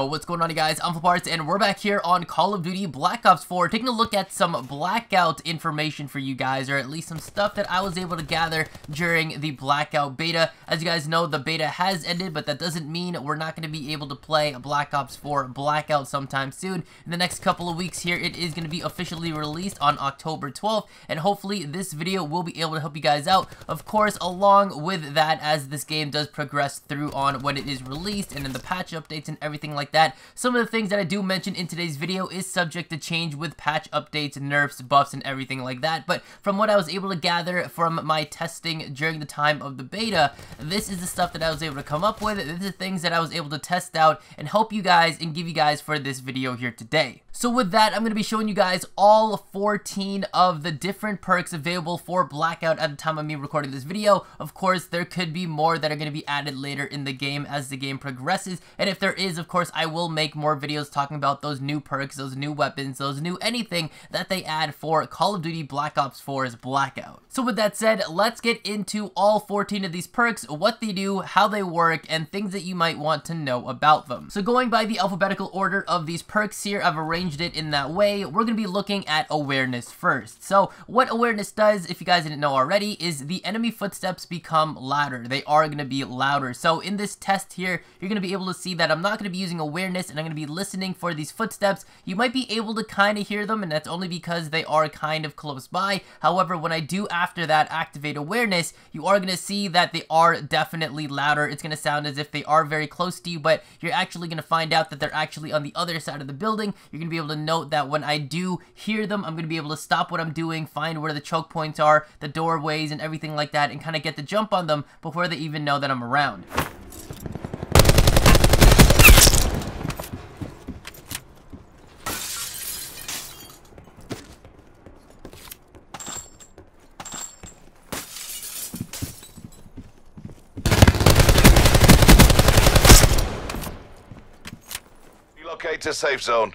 Yo, what's going on, you guys? I'm FlipArtz, and we're back here on Call of Duty Black Ops 4, taking a look at some Blackout information for you guys, or at least some stuff that I was able to gather during the Blackout beta. As you guys know, the beta has ended, but that doesn't mean we're not going to be able to play Black Ops 4 Blackout sometime soon. In the next couple of weeks here, it is going to be officially released on October 12th, and hopefully this video will be able to help you guys out. Of course, along with that, as this game does progress through on when it is released, and in the patch updates and everything like that. Some of the things that I do mention in today's video is subject to change with patch updates, nerfs, buffs, and everything like that, but from what I was able to gather from my testing during the time of the beta, this is the stuff that I was able to come up with. This is things that I was able to test out and help you guys and give you guys for this video here today. So with that, I'm going to be showing you guys all 14 of the different perks available for Blackout at the time of me recording this video. Of course, there could be more that are going to be added later in the game as the game progresses, and if there is, of course, I will make more videos talking about those new perks, those new weapons, those new anything that they add for Call of Duty Black Ops 4's Blackout. So with that said, let's get into all 14 of these perks, what they do, how they work, and things that you might want to know about them. So going by the alphabetical order of these perks here, I've arranged it in that way. We're going to be looking at awareness first. So what awareness does, if you guys didn't know already, is the enemy footsteps become louder. They are going to be louder. So in this test here, you're going to be able to see that I'm not going to be using awareness, and I'm going to be listening for these footsteps. You might be able to kind of hear them, and that's only because they are kind of close by. However, when I do after that activate awareness, you are going to see that they are definitely louder. It's going to sound as if they are very close to you, but you're actually going to find out that they're actually on the other side of the building. You're going to be able to note that when I do hear them, I'm going to be able to stop what I'm doing, find where the choke points are, the doorways, and everything like that, and kind of get the jump on them before they even know that I'm around. Relocate to safe zone.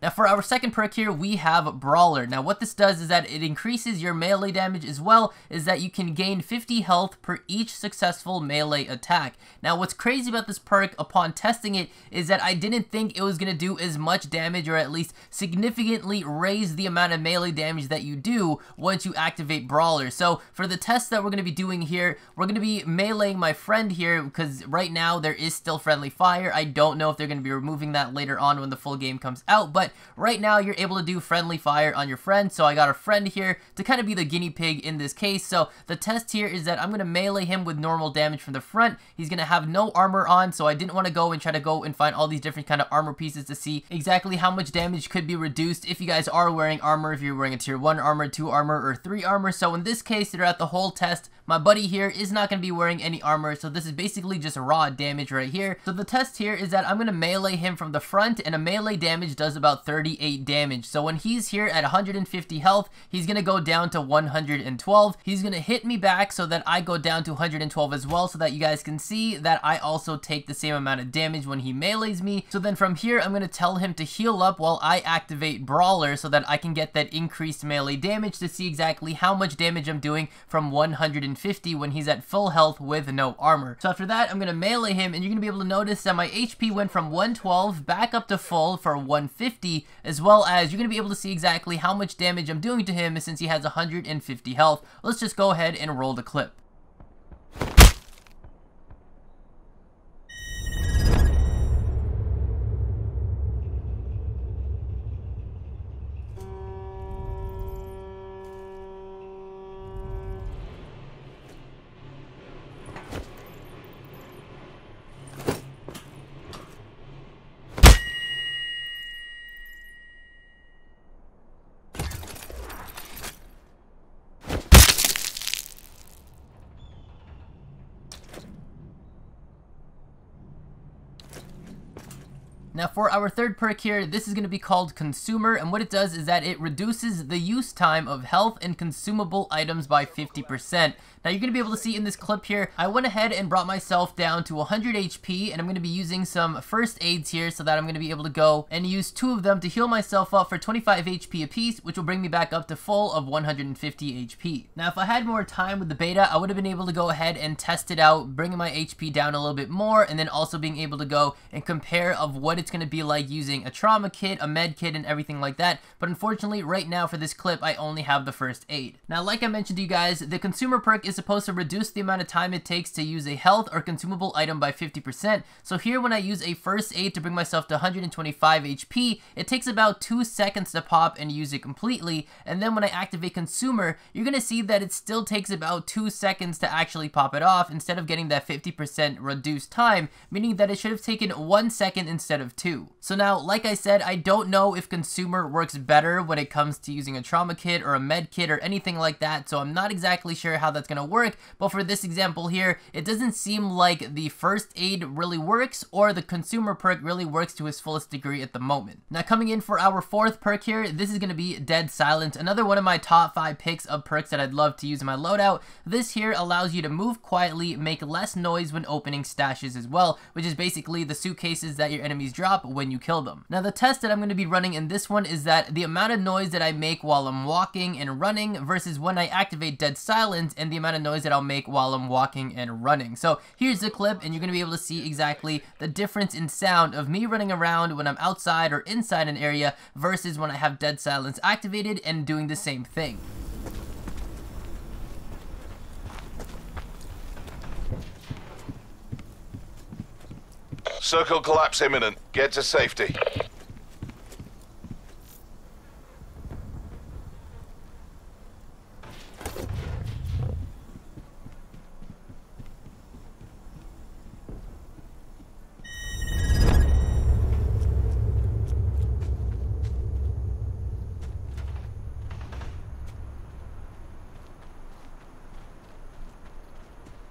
Now for our second perk here, we have Brawler. Now what this does is that it increases your melee damage, as well as that you can gain 50 health per each successful melee attack. Now what's crazy about this perk upon testing it is that I didn't think it was going to do as much damage, or at least significantly raise the amount of melee damage that you do once you activate Brawler. So for the test that we're going to be doing here, we're going to be meleeing my friend here, because right now there is still friendly fire. I don't know if they're going to be removing that later on when the full game comes out, but right now you're able to do friendly fire on your friend. So I got a friend here to kind of be the guinea pig in this case. So the test here is that I'm going to melee him with normal damage from the front. He's going to have no armor on, so I didn't want to try to go and find all these different kind of armor pieces to see exactly how much damage could be reduced if you guys are wearing armor, if you're wearing a tier 1 armor, 2 armor, or 3 armor. So in this case, throughout the whole test, my buddy here is not going to be wearing any armor, so this is basically just raw damage right here. So the test here is that I'm going to melee him from the front, and a melee damage does about 38 damage. So when he's here at 150 health, he's going to go down to 112. He's going to hit me back so that I go down to 112 as well, so that you guys can see that I also take the same amount of damage when he melees me. So then from here, I'm going to tell him to heal up while I activate Brawler, so that I can get that increased melee damage to see exactly how much damage I'm doing from 150 when he's at full health with no armor. So after that, I'm going to melee him, and you're going to be able to notice that my HP went from 112 back up to full for 150, as well as you're going to be able to see exactly how much damage I'm doing to him since he has 150 health. Let's just go ahead and roll the clip. Now for our third perk here, this is going to be called Consumer, and what it does is that it reduces the use time of health and consumable items by 50%. Now you're going to be able to see in this clip here, I went ahead and brought myself down to 100 HP, and I'm going to be using some first aids here so that I'm going to be able to go and use two of them to heal myself up for 25 HP apiece, which will bring me back up to full of 150 HP. Now if I had more time with the beta, I would have been able to go ahead and test it out, bringing my HP down a little bit more, and then also being able to go and compare of what it's going to be like using a trauma kit, a med kit, and everything like that. But unfortunately right now for this clip I only have the first aid. Now like I mentioned to you guys, the consumer perk is supposed to reduce the amount of time it takes to use a health or consumable item by 50%. So here when I use a first aid to bring myself to 125 HP, it takes about 2 seconds to pop and use it completely. And then when I activate consumer, you're going to see that it still takes about 2 seconds to actually pop it off instead of getting that 50% reduced time, meaning that it should have taken 1 second instead of 2. So now, like I said, I don't know if consumer works better when it comes to using a trauma kit or a med kit or anything like that, so I'm not exactly sure how that's going to work, but for this example here, it doesn't seem like the first aid really works or the consumer perk really works to its fullest degree at the moment. Now coming in for our fourth perk here, this is going to be Dead Silence, another one of my top 5 picks of perks that I'd love to use in my loadout. This here allows you to move quietly, make less noise when opening stashes as well, which is basically the suitcases that your enemies drop when you kill them. Now the test that I'm going to be running in this one is that the amount of noise that I make while I'm walking and running versus when I activate Dead Silence and the amount of noise that I'll make while I'm walking and running. So here's the clip and you're going to be able to see exactly the difference in sound of me running around when I'm outside or inside an area versus when I have Dead Silence activated and doing the same thing. Circle collapse imminent. Get to safety.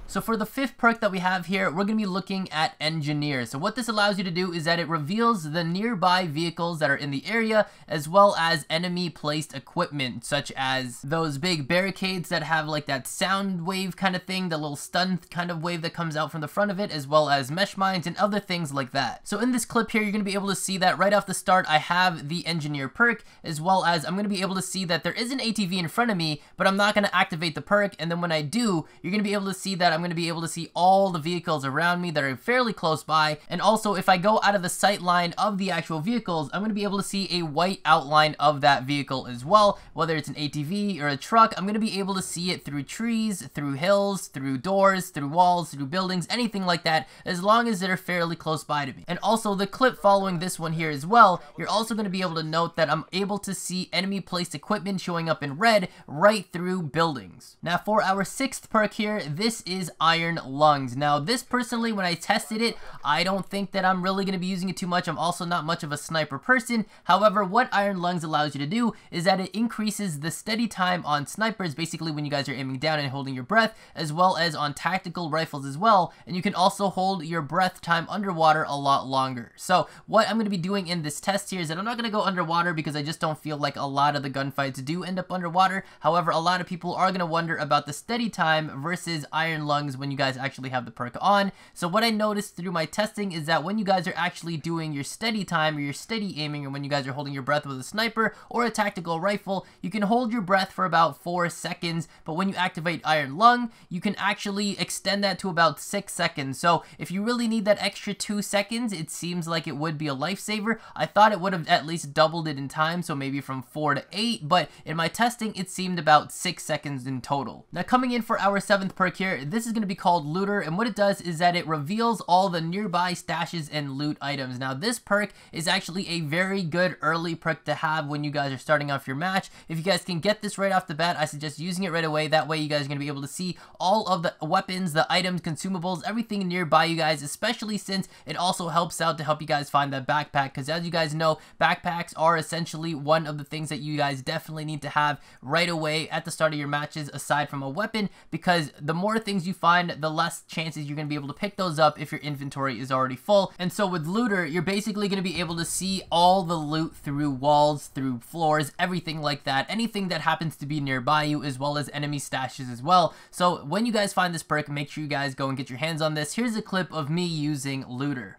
So for the fifth perk that we have here, we're going to be looking at Engineer. So what this allows you to do is that it reveals the nearby vehicles that are in the area, as well as enemy placed equipment, such as those big barricades that have like that sound wave kind of thing, the little stun kind of wave that comes out from the front of it, as well as mesh mines and other things like that. So in this clip here, you're going to be able to see that right off the start, I have the Engineer perk, as well as I'm going to be able to see that there is an ATV in front of me, but I'm not going to activate the perk. And then when I do, you're going to be able to see that I'm going to be able to see all the vehicles around me that are fairly close by, and also if I go out of the sight line of the actual vehicles, I'm going to be able to see a white outline of that vehicle as well, whether it's an ATV or a truck. I'm going to be able to see it through trees, through hills, through doors, through walls, through buildings, anything like that, as long as they're fairly close by to me. And also the clip following this one here as well, you're also going to be able to note that I'm able to see enemy placed equipment showing up in red right through buildings. Now for our sixth perk here, this is Iron Lungs. Now this personally, when I tested it, I don't think that I'm really going to be using it too much. I'm also not much of a sniper person. However, what Iron Lungs allows you to do is that it increases the steady time on snipers, basically when you guys are aiming down and holding your breath, as well as on tactical rifles as well, and you can also hold your breath time underwater a lot longer. So what I'm going to be doing in this test here is that I'm not going to go underwater because I just don't feel like a lot of the gunfights do end up underwater. However, a lot of people are going to wonder about the steady time versus Iron Lungs when you guys actually have the perk on. So what I noticed through my testing is that when you guys are actually doing your steady time or your steady aiming, or when you guys are holding your breath with a sniper or a tactical rifle, you can hold your breath for about 4 seconds, but when you activate Iron Lung, you can actually extend that to about 6 seconds. So if you really need that extra 2 seconds, it seems like it would be a lifesaver. I thought it would have at least doubled it in time, so maybe from 4 to 8, but in my testing it seemed about 6 seconds in total. Now coming in for our seventh perk here, this is going to be called Looter, and what it does is that it reveals all the nearby stashes and loot items. Now this perk is actually a very good early perk to have when you guys are starting off your match. If you guys can get this right off the bat, I suggest using it right away. That way you guys are going to be able to see all of the weapons, the items, consumables, everything nearby you guys, especially since it also helps out to help you guys find that backpack, because as you guys know, backpacks are essentially one of the things that you guys definitely need to have right away at the start of your matches aside from a weapon, because the more things you find, the less chances you're going to be able to pick those up if your inventory is already full. And so with Looter, you're basically going to be able to see all the loot through walls, through floors, everything like that, anything that happens to be nearby you, as well as enemy stashes as well. So when you guys find this perk, make sure you guys go and get your hands on this. Here's a clip of me using Looter.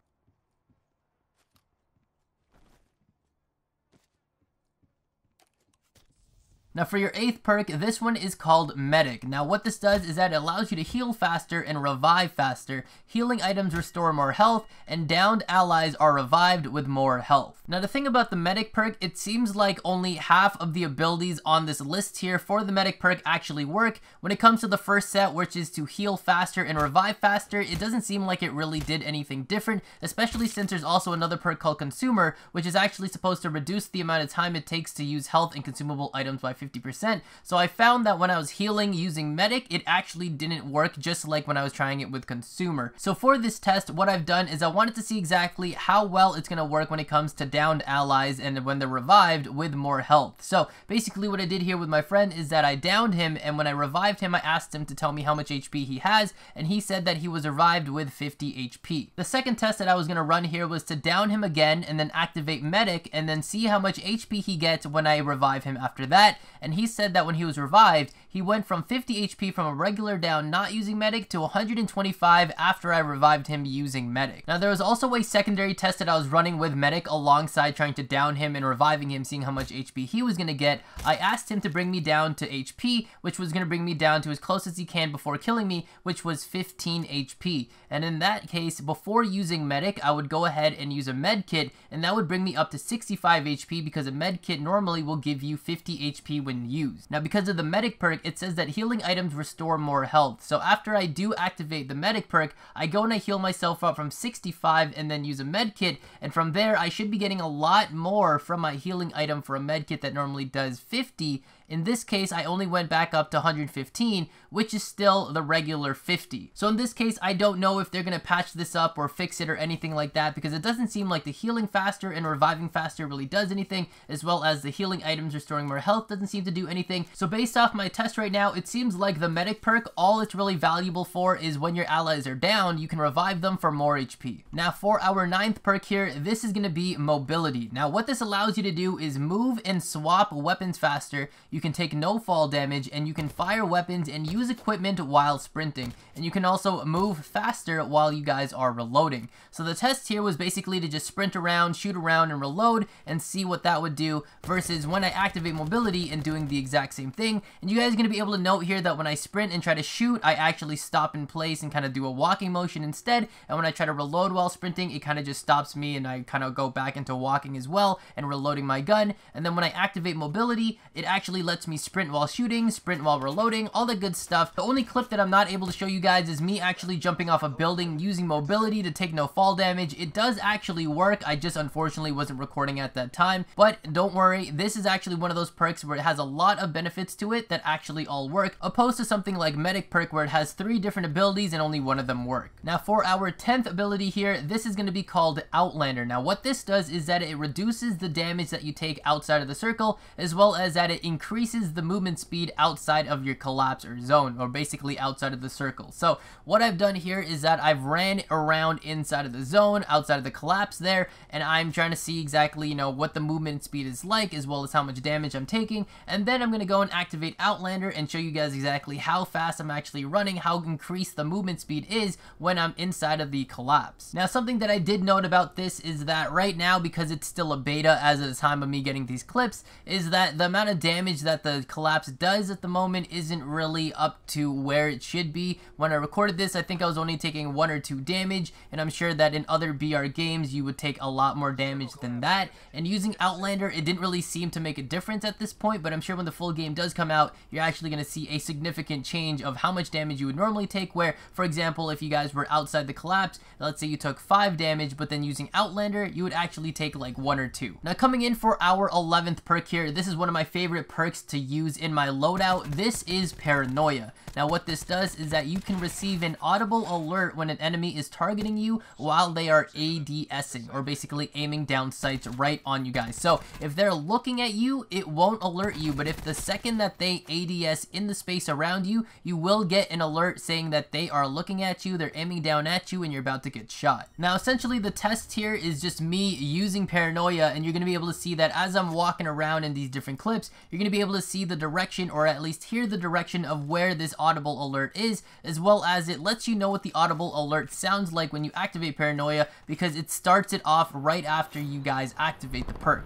Now for your 8th perk, this one is called Medic. Now what this does is that it allows you to heal faster and revive faster. Healing items restore more health, and downed allies are revived with more health. Now the thing about the Medic perk, it seems like only half of the abilities on this list here for the Medic perk actually work. When it comes to the first set, which is to heal faster and revive faster, it doesn't seem like it really did anything different, especially since there's also another perk called Consumer, which is actually supposed to reduce the amount of time it takes to use health and consumable items by 50%. So I found that when I was healing using Medic, it actually didn't work, just like when I was trying it with Consumer. So for this test, what I've done is I wanted to see exactly how well it's going to work when it comes to downed allies and when they're revived with more health. So basically what I did here with my friend is that I downed him, and when I revived him, I asked him to tell me how much HP he has, and he said that he was revived with 50 HP. The second test that I was going to run here was to down him again and then activate Medic and then see how much HP he gets when I revive him after that. And he said that when he was revived, he went from 50 HP from a regular down not using Medic to 125 after I revived him using Medic. Now there was also a secondary test that I was running with Medic alongside trying to down him and reviving him, seeing how much HP he was going to get. I asked him to bring me down to HP, which was going to bring me down to as close as he can before killing me, which was 15 HP. And in that case, before using Medic, I would go ahead and use a med kit, and that would bring me up to 65 HP because a med kit normally will give you 50 HP when used. Now because of the Medic perk, it says that healing items restore more health. So after I do activate the Medic perk, I go and I heal myself up from 65 and then use a med kit, and from there I should be getting a lot more from my healing item for a med kit that normally does 50. In this case, I only went back up to 115, which is still the regular 50. So in this case, I don't know if they're going to patch this up or fix it or anything like that, because it doesn't seem like the healing faster and reviving faster really does anything, as well as the healing items restoring more health doesn't seem to do anything. So based off my test right now, it seems like the Medic perk, all it's really valuable for is when your allies are down, you can revive them for more HP. Now for our 9th perk here, this is going to be Mobility. Now what this allows you to do is move and swap weapons faster. You can take no fall damage, and you can fire weapons and use equipment while sprinting, and you can also move faster while you guys are reloading. So the test here was basically to just sprint around, shoot around, and reload and see what that would do versus when I activate mobility and doing the exact same thing. And you guys are going to be able to note here that when I sprint and try to shoot, I actually stop in place and kind of do a walking motion instead, and when I try to reload while sprinting, it kind of just stops me and I kind of go back into walking as well and reloading my gun. And then when I activate mobility, it actually lets me sprint while shooting, sprint while reloading, all the good stuff. The only clip that I'm not able to show you guys is me actually jumping off a building using mobility to take no fall damage. It does actually work, I just unfortunately wasn't recording at that time, but don't worry, this is actually one of those perks where it has a lot of benefits to it that actually all work, opposed to something like Medic perk where it has 3 different abilities and only one of them work. Now for our 10th ability here, this is going to be called Outlander. Now what this does is that it reduces the damage that you take outside of the circle, as well as that it increases the movement speed outside of your collapse or zone, or basically outside of the circle. So what I've done here is that I've ran around inside of the zone, outside of the collapse there, and I'm trying to see exactly, you know, what the movement speed is like, as well as how much damage I'm taking. And then I'm going to go and activate Outlander and show you guys exactly how fast I'm actually running, how increased the movement speed is when I'm inside of the collapse. Now something that I did note about this is that right now, because it's still a beta as of the time of me getting these clips, is that the amount of damage that the collapse does at the moment isn't really up to where it should be. When I recorded this, I think I was only taking 1 or 2 damage, and I'm sure that in other BR games you would take a lot more damage than that. And using Outlander, it didn't really seem to make a difference at this point, but I'm sure when the full game does come out, you're actually going to see a significant change of how much damage you would normally take, where for example if you guys were outside the collapse, let's say you took 5 damage, but then using Outlander you would actually take like 1 or 2. Now coming in for our 11th perk here, this is one of my favorite perks perks to use in my loadout. This is Paranoia. Now what this does is that you can receive an audible alert when an enemy is targeting you while they are ADSing, or basically aiming down sights right on you guys. So if they're looking at you, it won't alert you, but if the second that they ADS in the space around you, you will get an alert saying that they are looking at you, they're aiming down at you, and you're about to get shot. Now essentially the test here is just me using Paranoia, and you're going to be able to see that as I'm walking around in these different clips, you're going to be able to see the direction, or at least hear the direction of where this audible alert is, as well as it lets you know what the audible alert sounds like when you activate Paranoia, because it starts it off right after you guys activate the perk.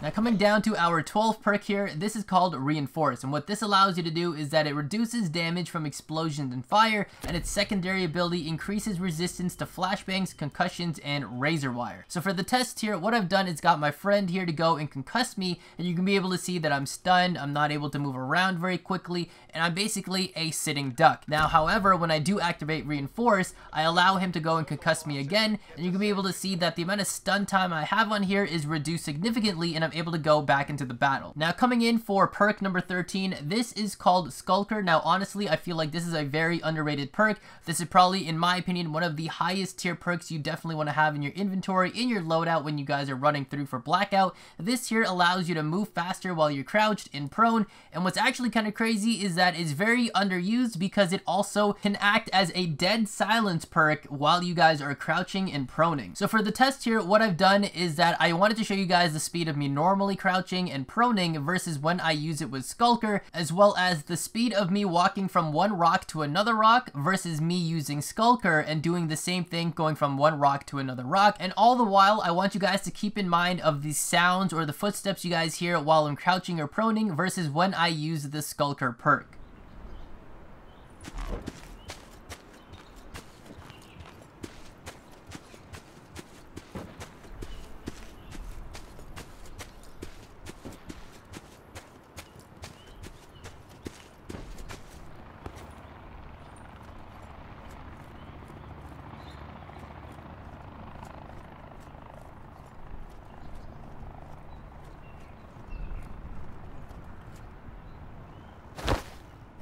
Now coming down to our 12th perk here, this is called Reinforce, and what this allows you to do is that it reduces damage from explosions and fire, and its secondary ability increases resistance to flashbangs, concussions, and razor wire. So for the test here, what I've done is got my friend here to go and concuss me, and you can be able to see that I'm stunned, I'm not able to move around very quickly, and I'm basically a sitting duck. Now however, when I do activate Reinforce, I allow him to go and concuss me again, and you can be able to see that the amount of stun time I have on here is reduced significantly, and I'm able to go back into the battle. Now coming in for perk number 13, this is called Skulker. Now honestly, I feel like this is a very underrated perk. This is probably, in my opinion, one of the highest tier perks you definitely want to have in your inventory, in your loadout when you guys are running through for Blackout. This here allows you to move faster while you're crouched and prone, and what's actually kind of crazy is that it's very underused because it also can act as a dead silence perk while you guys are crouching and proning. So for the test here, what I've done is that I wanted to show you guys the speed of me normally crouching and proning versus when I use it with Skulker, as well as the speed of me walking from one rock to another rock versus me using Skulker and doing the same thing going from one rock to another rock. And all the while, I want you guys to keep in mind of the sounds or the footsteps you guys hear while I'm crouching or proning versus when I use the Skulker perk.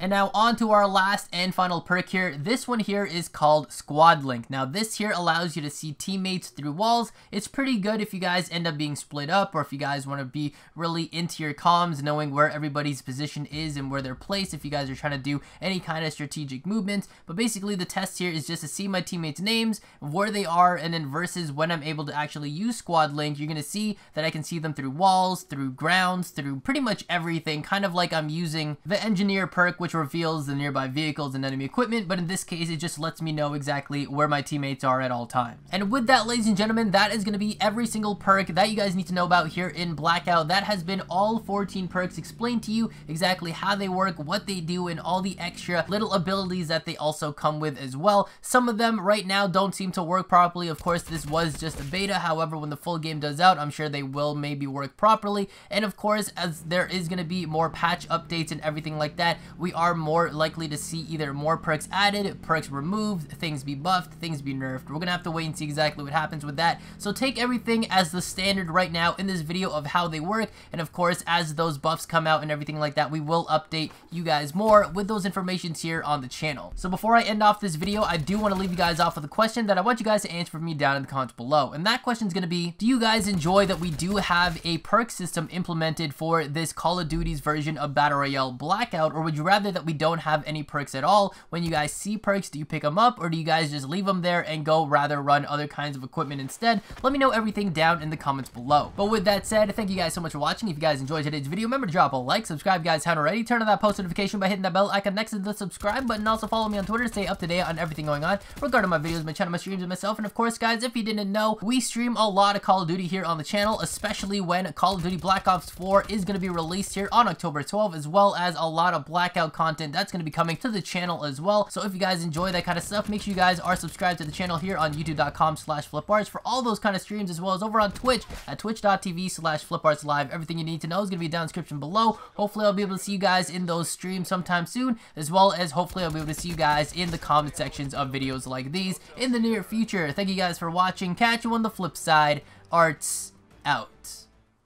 And now on to our last and final perk here. This one here is called Squad Link. Now this here allows you to see teammates through walls. It's pretty good if you guys end up being split up, or if you guys want to be really into your comms, knowing where everybody's position is and where they're placed, if you guys are trying to do any kind of strategic movements. But basically the test here is just to see my teammates' names, where they are, and then versus when I'm able to actually use Squad Link, you're gonna see that I can see them through walls, through grounds, through pretty much everything, kind of like I'm using the Engineer perk, which reveals the nearby vehicles and enemy equipment, but in this case it just lets me know exactly where my teammates are at all times. And with that, ladies and gentlemen, that is going to be every single perk that you guys need to know about here in Blackout. That has been all 14 perks explained to you, exactly how they work, what they do, and all the extra little abilities that they also come with as well. Some of them right now don't seem to work properly. Of course, this was just a beta. However, when the full game does out, I'm sure they will maybe work properly. And of course, as there is going to be more patch updates and everything like that, we are more likely to see either more perks added, perks removed, things be buffed, things be nerfed. We're gonna have to wait and see exactly what happens with that. So take everything as the standard right now in this video of how they work, and of course, as those buffs come out and everything like that, we will update you guys more with those informations here on the channel. So before I end off this video, I do want to leave you guys off with a question that I want you guys to answer for me down in the comments below, and that question is gonna be, do you guys enjoy that we do have a perk system implemented for this Call of Duty's version of Battle Royale Blackout, or would you rather rather that we don't have any perks at all. When you guys see perks, do you pick them up or do you guys just leave them there and go rather run other kinds of equipment instead? Let me know everything down in the comments below. But with that said, thank you guys so much for watching. If you guys enjoyed today's video, remember to drop a like, subscribe if you guys haven't already, turn on that post notification by hitting that bell icon next to the subscribe button. Also follow me on Twitter to stay up to date on everything going on regarding my videos, my channel, my streams, and myself. And of course, guys, if you didn't know, we stream a lot of Call of Duty here on the channel, especially when Call of Duty Black Ops 4 is going to be released here on October 12th, as well as a lot of Blackout content that's going to be coming to the channel as well. So if you guys enjoy that kind of stuff, make sure you guys are subscribed to the channel here on youtube.com/FlipArtz for all those kind of streams, as well as over on Twitch at twitch.tv/FlipArtzLive. Everything you need to know is going to be down in the description below. Hopefully I'll be able to see you guys in those streams sometime soon, as well as hopefully I'll be able to see you guys in the comment sections of videos like these in the near future. Thank you guys for watching. Catch you on the flip side. Arts out.